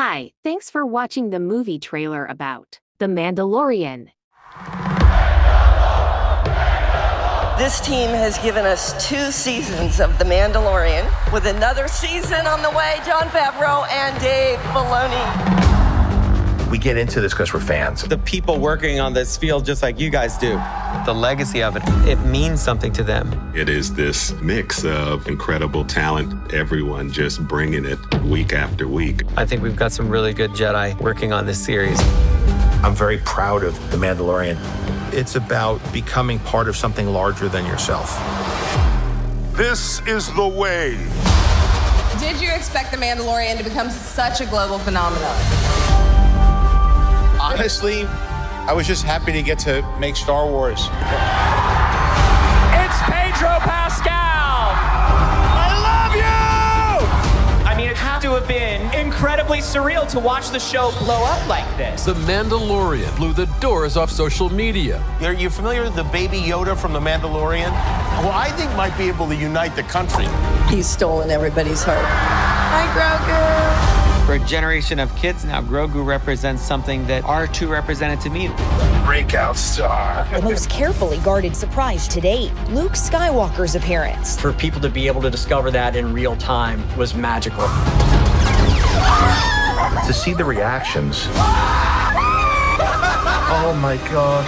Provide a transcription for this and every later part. Hi, thanks for watching the movie trailer about The Mandalorian. This team has given us 2 seasons of The Mandalorian, with another season on the way. Jon Favreau and Dave Filoni. We get into this because we're fans. The people working on this feel just like you guys do. The legacy of it, it means something to them. It is this mix of incredible talent, everyone just bringing it week after week. I think we've got some really good Jedi working on this series. I'm very proud of The Mandalorian. It's about becoming part of something larger than yourself. This is the way. Did you expect The Mandalorian to become such a global phenomenon? Honestly, I was just happy to get to make Star Wars. It's Pedro Pascal! To have been incredibly surreal to watch the show blow up like this. The Mandalorian blew the doors off social media. Are you familiar with the baby Yoda from The Mandalorian? Who I think might be able to unite the country. He's stolen everybody's heart. Hi, Grogu. For a generation of kids now, Grogu represents something that R2 represented to me. Breakout star. The most carefully guarded surprise to date, Luke Skywalker's appearance. For people to be able to discover that in real time was magical. To see the reactions. Oh my God.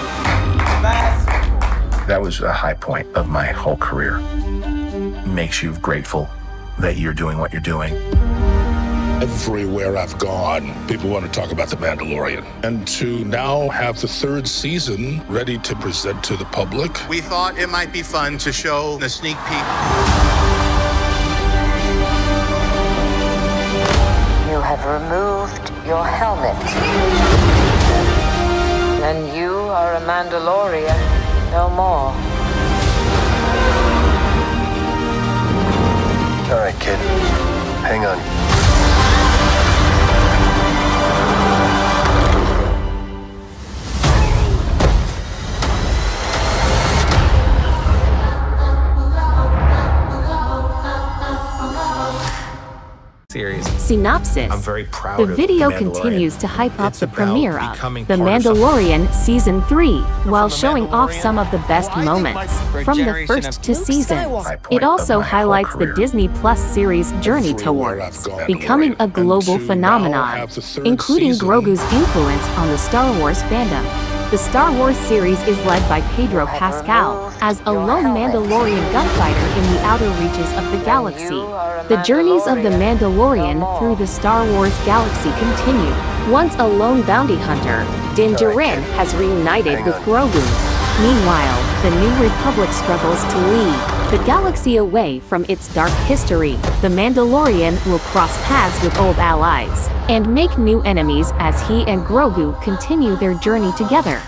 That was a high point of my whole career. Makes you grateful that you're doing what you're doing. Everywhere I've gone, people want to talk about The Mandalorian. And to now have the 3rd season ready to present to the public. We thought it might be fun to show a sneak peek. You have removed your helmet. And you are a Mandalorian no more. All right, kid. Hang on. Series. Synopsis. I'm very proud of The video continues to hype up the premiere of The Mandalorian Season 3 while showing off some of the best moments from the first 2 seasons. It also highlights the Disney Plus series' journey towards becoming a global phenomenon, including Grogu's influence on the Star Wars fandom. The Star Wars series is led by Pedro Pascal as a lone Mandalorian gunfighter in the outer reaches of the galaxy. The journeys of the Mandalorian through the Star Wars galaxy continue. Once a lone bounty hunter, Din Djarin has reunited with Grogu. Meanwhile, the New Republic struggles to lead the galaxy away from its dark history. The Mandalorian will cross paths with old allies and make new enemies as he and Grogu continue their journey together.